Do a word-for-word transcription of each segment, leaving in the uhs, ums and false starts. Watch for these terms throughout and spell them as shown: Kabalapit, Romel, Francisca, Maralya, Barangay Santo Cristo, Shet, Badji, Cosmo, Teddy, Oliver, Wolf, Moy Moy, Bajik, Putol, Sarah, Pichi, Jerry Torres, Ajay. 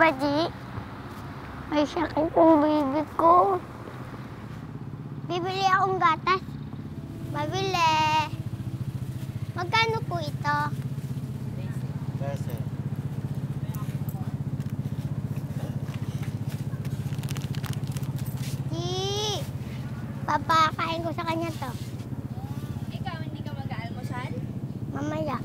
Badji. May sakit ang baby ko. Bibili akong gatas. Mabili. Magkano po ito? Peso. Papakain ko sa kanya to. Ikaw, hindi ka mag-aalmusal? Mamaya.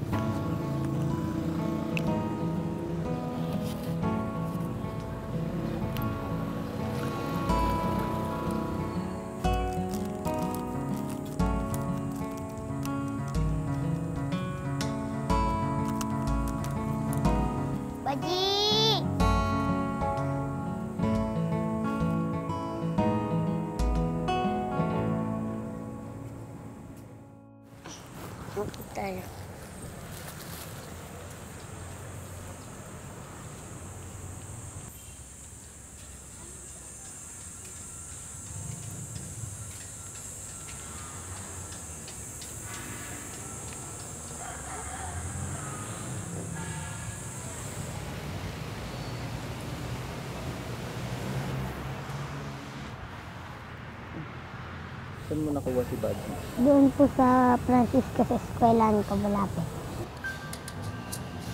Saan mo nakuha si Badji? Doon po sa Francisca sa eskwela ng Kabalapit.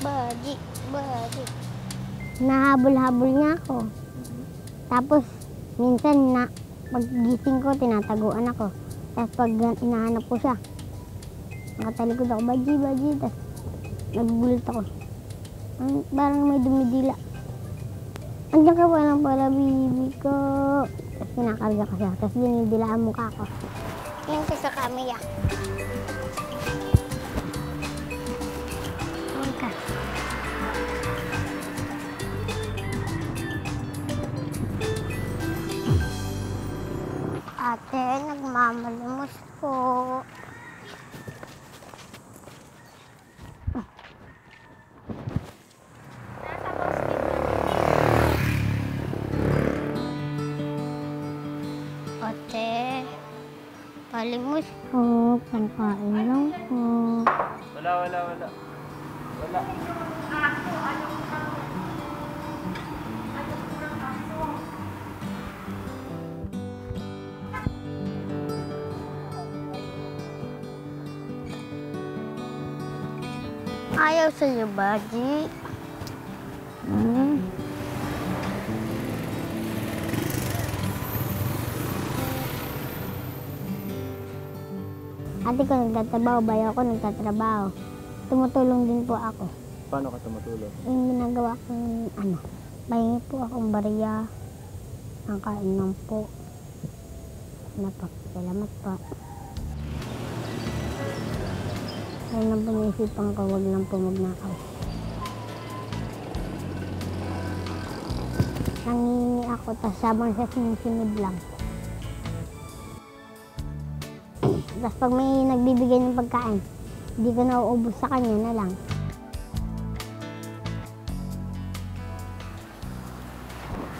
Badji, Badji. Nahabol-habol niya ako. Mm-hmm. Tapos, minsan na, pag gising ko, tinataguan ako. Tapos pag inahanap ko siya, nakatalikod ako, Badji, Badji. Tapos, nagbulit ako. Parang may dumidila. Andiyan ka pala pala, baby ko. Tapos pinakarga ko siya. Tapos dinidila ang mukha ko. Tingnan ko sa camera. Tingnan ka. Ate, nagmamalimos po. Malimus po, panpain lang po. Wala, wala, wala. Wala. Ayaw sa'yo, Badji. Hmm. Ate ko nagtatrabaho, bayo ko nagtatrabaho. Tumutulong din po ako. Paano ka tumutulong? Yung ginagawa kong ano, pahingi po akong bariya, ang kainan po. Napakasalamat po. Ayun na po naisipan ko, huwag lang po magnakaw. Nangingi ako, tas sabang sa sinisinod lang. Tapos pag may nagbibigay ng pagkain, hindi ko nauubos sa kanya na lang.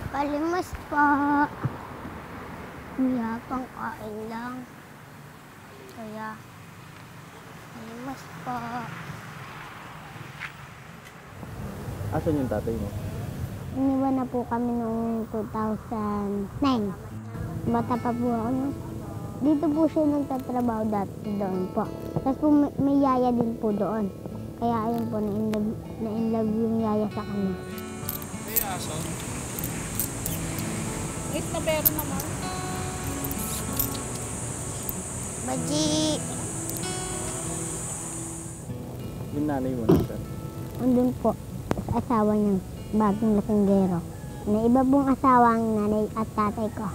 Palimus po. Kaya pang kain lang. Kaya, palimus po. Asan yung tatay mo? Iniwan na po kami noong two thousand nine. Bata pa po ako nun. Dito po siya nagtatrabaho dati doon po. Tapos po may, may yaya din po doon. Kaya ayun po, na-inlove yung yaya sa kanya. May aso? Is na pero naman. Badji! Yung nanay mo na saan? Andun po, sa asawa niyang bagong lasinggero. Na iba pong asawa ang nanay at tatay ko.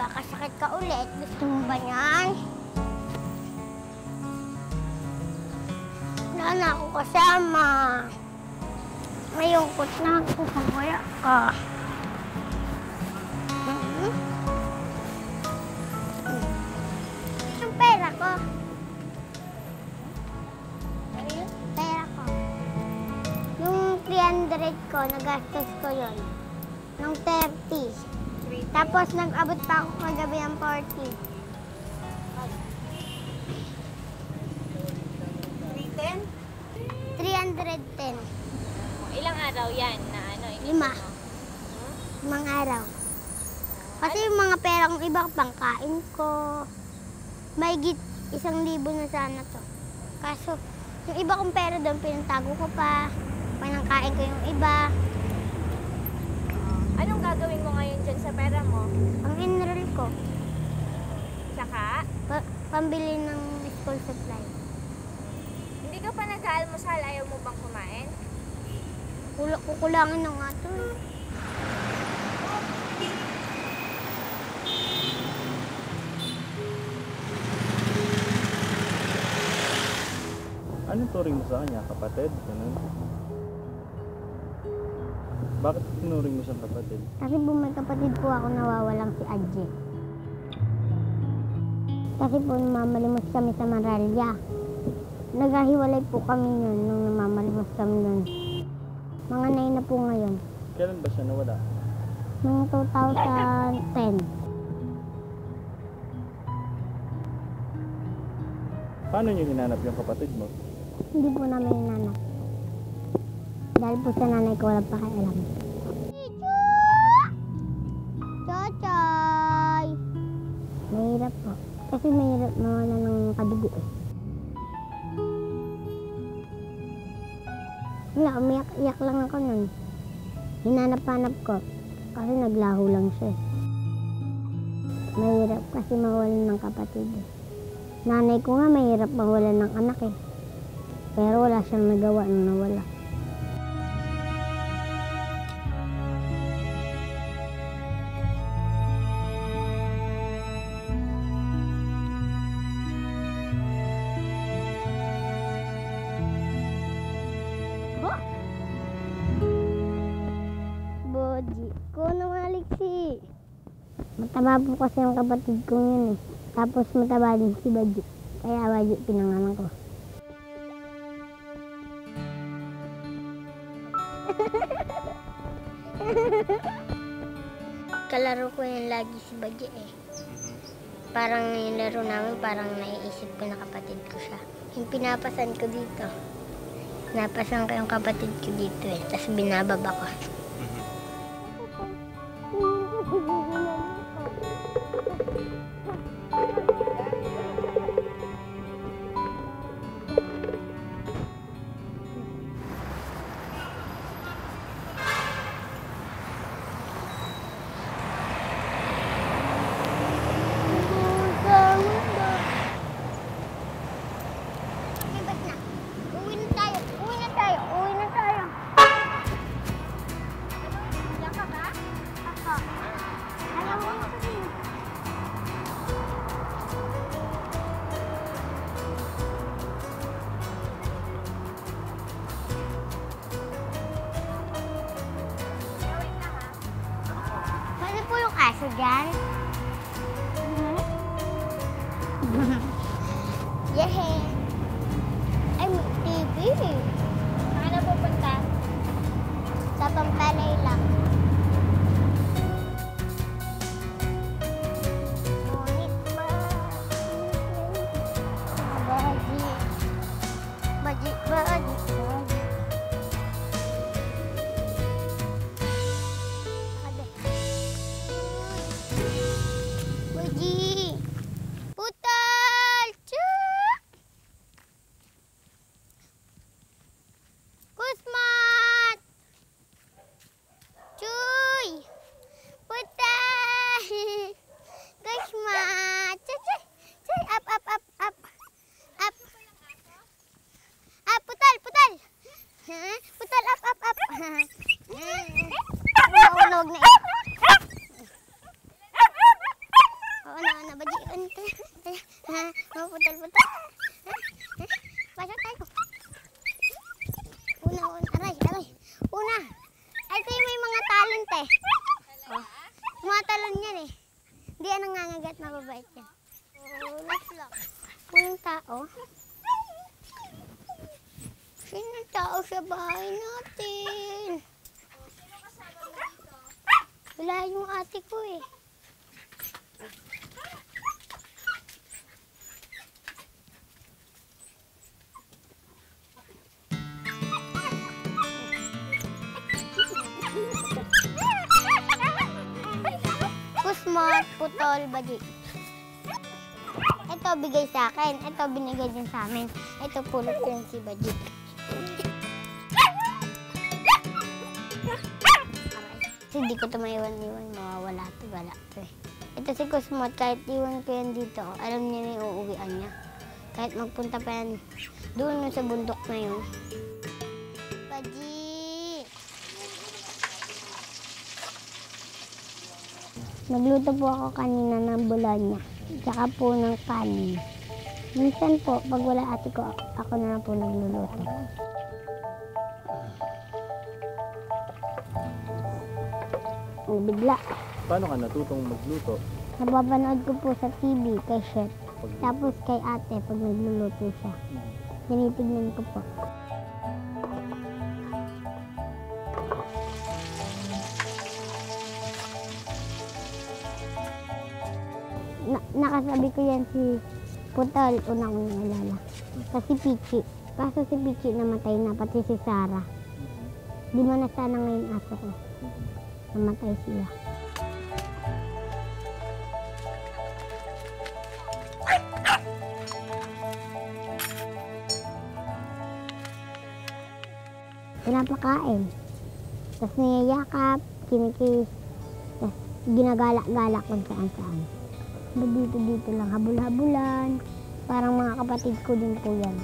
Nakakasakit na ako. ko, nagastos ko yun. Nung thirty. Tapos nag-abot pa ako kagabi ng forty. three ten? three ten. Ilang araw yan na ano? Lima. Hmm? Limang araw. Kasi yung mga perang iba, pangkain ko. May git isang libo na sana to. Kaso, yung iba kong pera doon, pinatago ko pa. Panangkain ko yung iba. Anong gagawin mo ngayon dyan sa pera mo? Ang enroll ko. Tsaka? Pa pambili ng school supply. Hindi ka pa nag-aalmusal, ayaw mo bang kumain? Kula kukulangin na nga to. Anong turing mo sa kanya? Kapatid? Ganun. Bakit tinuring mo siyang kapatid? Kasi po may kapatid po ako nawawalang si Ajay. Kasi po namamalimos kami sa Maralya. Naghahiwalay po kami yun nung namamalimos kami nun. Mga nay na po ngayon. Kailan ba siya nawala? Noong two thousand ten. Paano niyo hinanap yung kapatid mo? Hindi po namin hinanap. Dahil po sa nanay ko walang pakialam. Chochoy! Mahirap po. Kasi mahirap mawala ng kadugo eh. Wala, umiyak-iyak lang ako nun. Hinanap-hanap ko. Kasi naglaho lang siya. Mahirap kasi mawalan ng kapatid eh. Nanay ko nga mahirap mawalan ng anak eh. Pero wala siyang nagawa nung nawala. Oh! Badji ko namalik si. Mataba po kasi ang kapatid ko yun eh. Tapos mataba din si Bajik. Kaya Bajik pinangalan ko. Kalaro ko yun lagi si Bajik eh. Parang yung laro namin, parang naiisip ko na kapatid ko siya. Yung pinapasan ko dito. Napasan ko yung kapatid ko dito eh. Tapos binababa ko. Wala yung ate ko eh. Cosmo, Putol, Bajik. Ito bigay sa akin. Ito binigay din sa amin. Ito pulot rin si Bajik. Hindi ko ito maiwan-iwan, mawawala ito, wala ito eh. Ito si Cosmo, kahit iwan ko yan dito, alam niya na yung uuwian niya. Kahit magpunta pa yan doon sa bundok na yun. Badji! Nagluto po ako kanina ng bulanya, tsaka po ng kanin. Minsan po, pag wala ate ko, ako na po nagluluto. Bigla. Paano ka natutong magluto? Napapanood ko po sa T V kay Shet. Tapos kay ate pag nagluluto siya. Tinitignan ko po. Na nakasabi ko yan si Putol, unang ko nalala. Kasi Pichi. Kaso si Pichi namatay na, pati si Sarah. Di mo na sana ngayon aso ko. Namatay sila. Pinapakain. Tapos niyayakap, kinikis. Tapos ginagalak-galak kung saan-saan. Dito-dito lang, habul-habulan. Parang mga kapatid ko din po yan.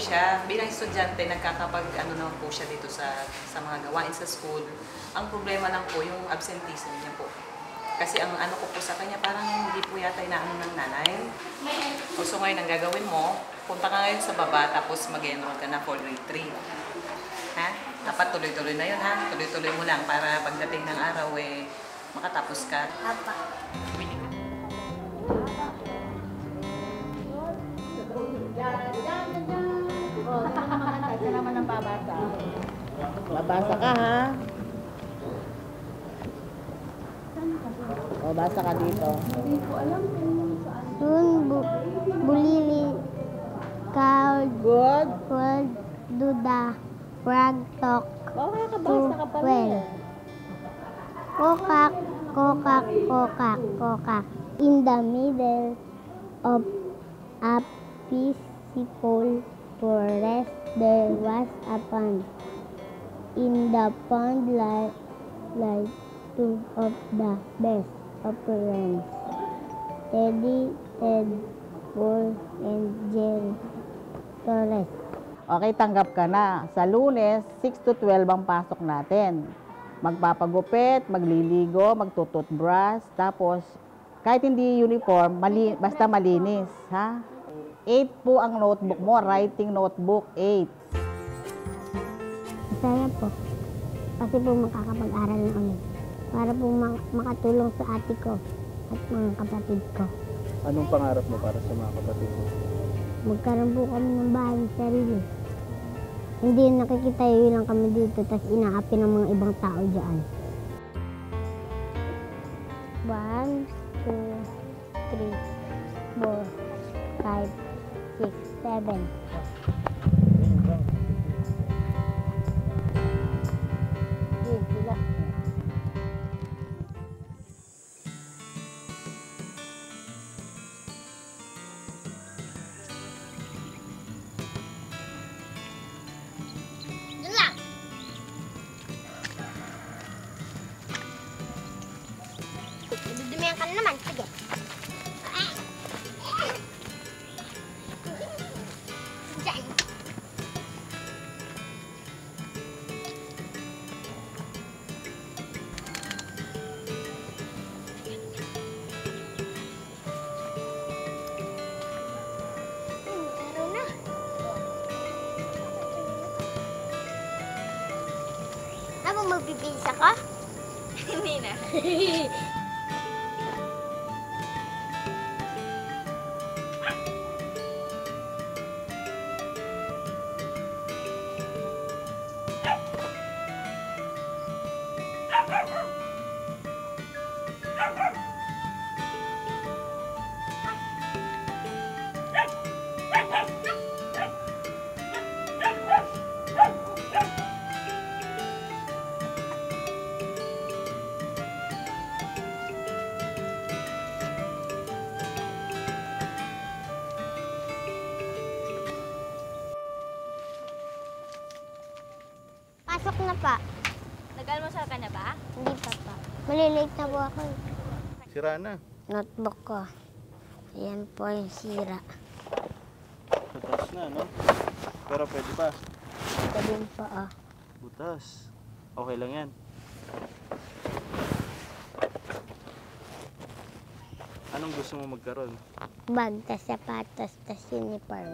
Siya, bilang estudyante, nagkakapag ano naman po siya dito sa, sa mga gawain sa school. Ang problema lang po yung absenteeism niya po. Kasi ang ano ko po sa kanya, parang hindi po yata inaano ng nanay. So ngayon, ang gagawin mo, punta ka ngayon sa baba tapos mag-enroll ka na for grade three. Ha? Dapat tuloy-tuloy na yun ha? Tuloy-tuloy mo lang para pagdating ng araw eh, makatapos ka. Papa. Babasa. Babasa ka, ha? Babasa ka dito. Hindi ko alam kung saan. Dun, bu bulili, cowd, good, word, duda, brag, talk, tupwel. Kokak, kokak, kokak, kokak. In the middle of a peaceful forest, there was a pond. In the pond lay, lay two of the best of friends, Teddy, Ted, Wolf, and Jerry Torres. Okay, tanggap ka na. Sa Lunes, six to twelve ang pasok natin. Magpapagupit, magliligo, magtututbrush, tapos kahit hindi uniform, mali, basta malinis, ha? eight po ang notebook mo, writing notebook, eight. Masaya po, kasi po makakapag-aral na ulit. Para po makatulong sa ate ko at mga kapatid ko. Anong pangarap mo para sa mga kapatid mo? Magkaroon po kami ng bahay ng sarili. Hindi nakikitayo lang kami dito, tapos inaapi ng mga ibang tao dyan. One, two, three, four, five, six, seven. Ayan ka na naman. Sige. Magbibis ako? Hindi na. Na pa. Nag-almusal ka na ba? Hindi pa pa. Malilate na po ako. Sira na? Notebook ko. Ayan po yung sira. Butas na, no? Pero pwede pa. Pwede pa, ah. Butas. Okay lang yan. Anong gusto mo magkaroon? Bag, tas sapatos, tas uniform.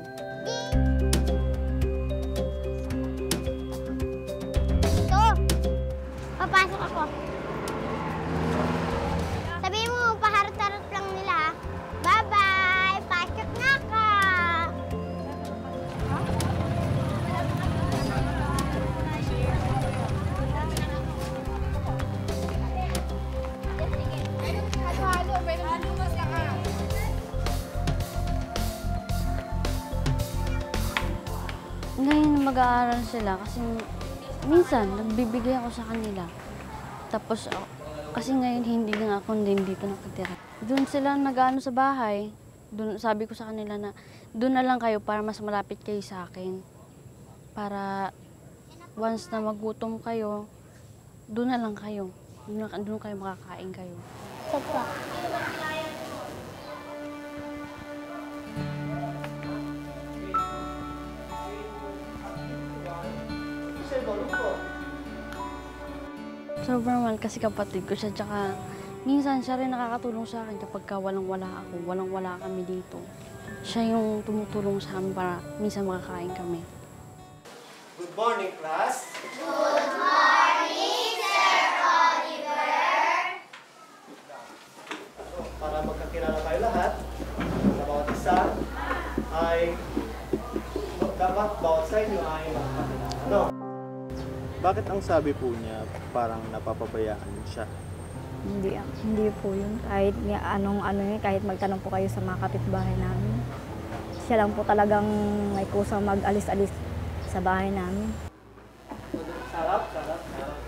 Papasok ako. Sabihin mo, paharot-harot lang nila. Bye-bye! Pasok na ka! Ngayon mag-aaral sila kasi minsan, nagbibigay ako sa kanila. Tapos, oh, kasi ngayon hindi na ako din dito nakatira. Doon sila nag-ano sa bahay. Doon, sabi ko sa kanila na, doon na lang kayo para mas malapit kayo sa akin. Para once na magutom kayo, doon na lang kayo. Doon, doon kayo makakain kayo. Sapa. Sobrang mahal kasi kapatid ko siya, tsaka minsan siya rin nakakatulong sa akin kapag ka walang-wala ako, walang-wala kami dito. Siya yung tumutulong sa amin para minsan makakain kami. Good morning, class! Good morning, Sir Oliver! Para magkakilala kayo lahat, sa bawat isa ay dapat bawat sa inyo ay makakilala. No. Bakit ang sabi po niya parang napapabayaan siya? Hindi, hindi po yun. Kahit anong ano yun, kahit magtanong po kayo sa mga kapitbahay namin. Siya lang po talagang may kusang mag-alis-alis sa bahay namin. Sarap, sarap, sarap.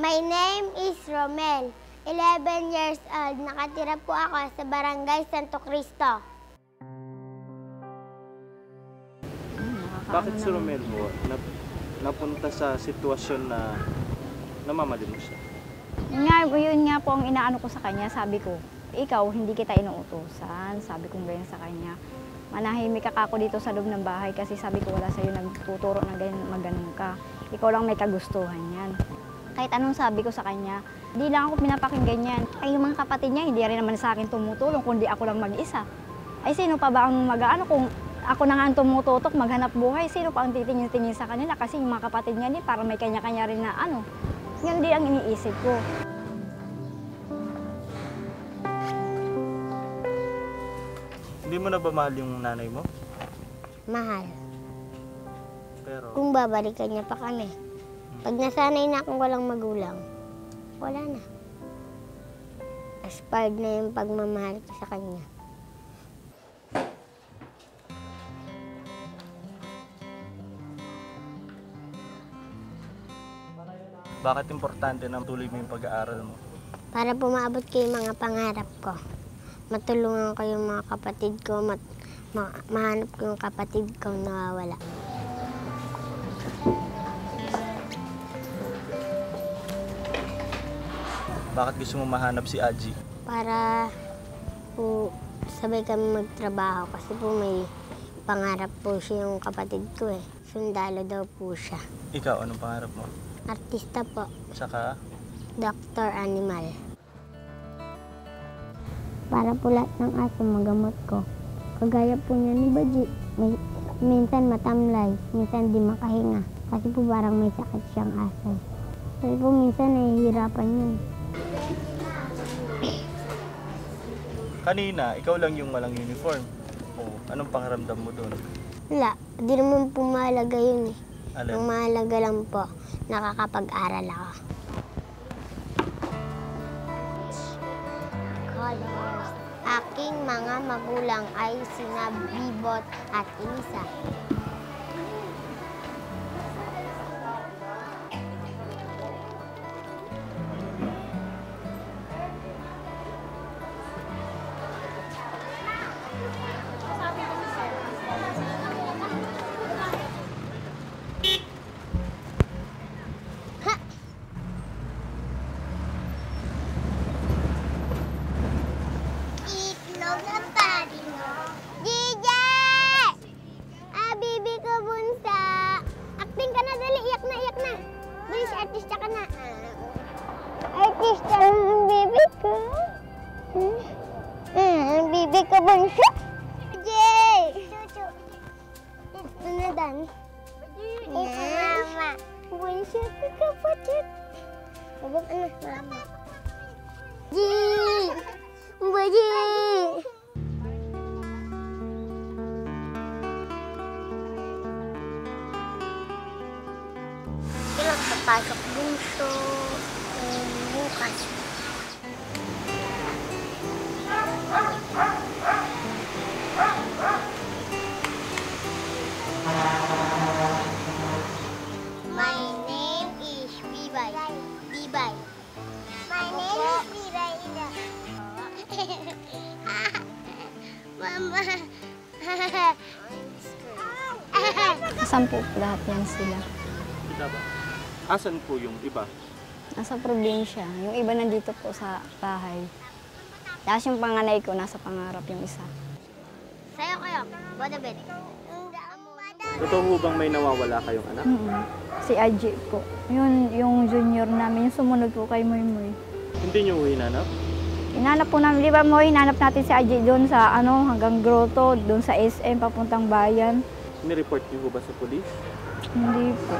My name is Romel. eleven years old. Nakatira po ako sa Barangay Santo Cristo. Bakit si Romel mo napunta sa sitwasyon na namamalino siya? Nga, yun nga po ang inaano ko sa kanya. Sabi ko, ikaw, hindi kita inuutosan. Sabi ko ganyan sa kanya. Manahimik ka ako dito sa loob ng bahay kasi sabi ko wala sa'yo nagtuturo na ganyan, mag-anong ka. Ikaw lang may kagustuhan yan. Kahit anong sabi ko sa kanya, di lang ako pinapakinggan yan. Ay, yung mga kapatid niya, hindi rin naman sa akin tumutulong, kundi ako lang mag-isa. Ay, sino pa ba ang mag-aano kung... Ako na nga ang tumututok, maghanap buhay. Sino pa ang titingin-tingin sa kanila? Kasi yung mga kapatid niya din, para may kanya-kanya rin na ano. Yan din ang iniisip ko. Hindi mo na ba mahal yung nanay mo? Mahal. Pero... Kung babalikan niya pa kami. Pag nasanay na akong walang magulang, wala na. Aspired na yung pagmamahal ko sa kanya. Bakit importante na tuloy mo yung pag-aaral mo? Para pumaabot ko yung mga pangarap ko. Matulungan ko yung mga kapatid ko, mat ma mahanap ko yung kapatid kong nawawala. Bakit gusto mo mahanap si Ajay? Para po sabay kami magtrabaho kasi po may pangarap po siya yung kapatid ko eh. Sundalo daw po siya. Ikaw, anong pangarap mo? Artista po. Saka? Doctor Animal. Para po lahat ng aso magamot ko. Kagaya po niya ni Badji. May, minsan matamlay, minsan di makahinga. Kasi po parang may sakit siyang aso. Kasi po minsan nahihirapan yun. Kanina, ikaw lang yung walang uniform. O, anong pakiramdam mo doon? Wala. Di naman po mahalaga yun eh. Alin? Ang mahalaga lang po, nakakapag-aral ako. Colors. Aking mga magulang ay sina Bibot at Isa. Pasok bunso, um, bukas. My name is Bibay. Bibay. My name is Bibay. Mama. Sampu lahat yan sila. Asan po yung iba? Nasa probinsya. Yung iba nandito po sa bahay. Tapos yung panganay ko, nasa pangarap yung isa. Sayo kayo, Badabed. Totoo po bang may nawawala kayong anak? Mm-hmm. Si Ajay po. Yun, yung junior namin, yung sumunod po kay Moy Moy. Hindi niyo hinanap? Hinanap po namin. Di ba, Moy, hinanap natin si Ajay doon sa ano, hanggang Grotto, doon sa S M, papuntang bayan. Nireport niyo ba sa polis? Hindi po.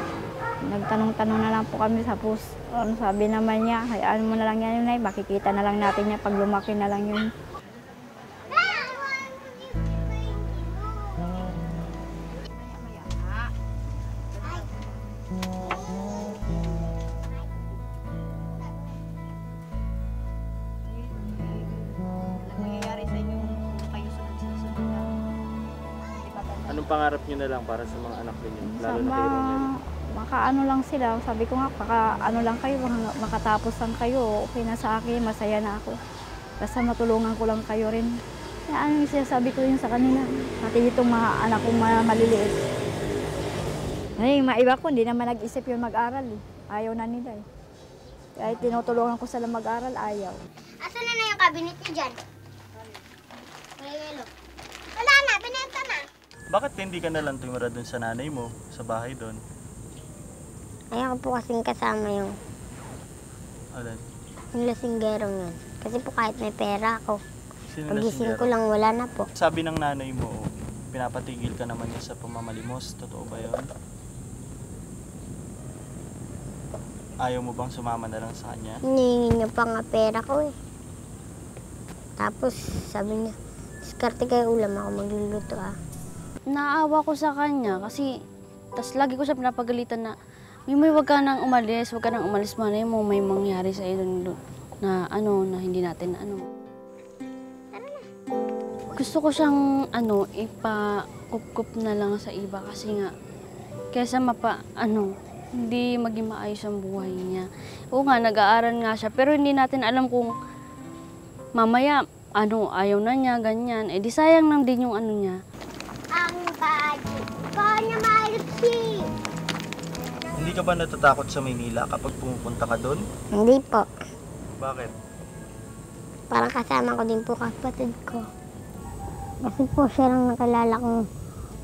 Nagtanong-tanong na lang po kami sa post. Ano sabi naman niya, hayaan mo na lang yan yun, Nay. Makikita na lang natin niya pag lumaki na lang yun. Anong pangarap niyo na lang para sa mga anak niyo? Lalo na kay Romel. Makaano lang sila. Sabi ko nga, makaano lang kayo, makatapos lang kayo. Okay na sa akin, masaya na ako. Basta matulungan ko lang kayo rin. Ano yung sinasabi ko yun sa kanila. Pati itong mga anak kong maliliit. Ay, yung mga iba ko, hindi naman nag-isip yung mag-aral. Eh. Ayaw na nila eh. Kahit tinutulungan ko sila mag-aral, ayaw. Asan na na yung cabinet niyo dyan? May yelo. Wala na, binenta na. Bakit hindi ka nalang tumira doon sa nanay mo, sa bahay doon? Ayaw po kasing kasama yung... Alin? Yung lasinggerong yun. Kasi po kahit may pera ako, pagising ko lang wala na po. Sabi ng nanay mo, pinapatigil ka naman niya sa pamamalimos. Totoo ba yun? Ayaw mo bang sumama na lang sa kanya? Hinihingi niya pa nga pera ko eh. Tapos sabi niya, diskarte kayo ulam, ako magluluto ah. Naawa ko sa kanya kasi... Tapos lagi ko siya pinapagalitan na... Mimoy, huwag ka nang umalis, huwag ka nang umalis, manay mo may mangyari sa iyo na ano, na hindi natin na ano. Gusto ko siyang ano, ipa-kup-kup na lang sa iba kasi nga, kesa mapa, ano, hindi maging maayos ang buhay niya. Oo nga, nag-aaral nga siya, pero hindi natin alam kung mamaya, ano, ayaw na niya, ganyan. Eh, di sayang lang din yung ano niya. Ang Badji, paano maalipsi? Hindi ka ba natatakot sa Maynila kapag pumupunta ka doon? Hindi po. Bakit? Parang kasama ko din po kapatid ko. Kasi po siya lang nakalala kong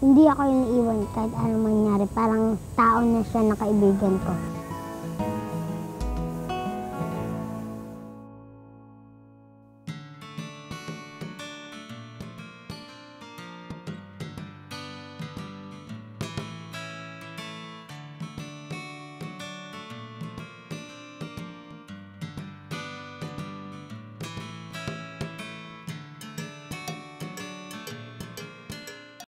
hindi ako yung iiwan kahit anong mangyari. Parang tao na siya na kaibigan ko.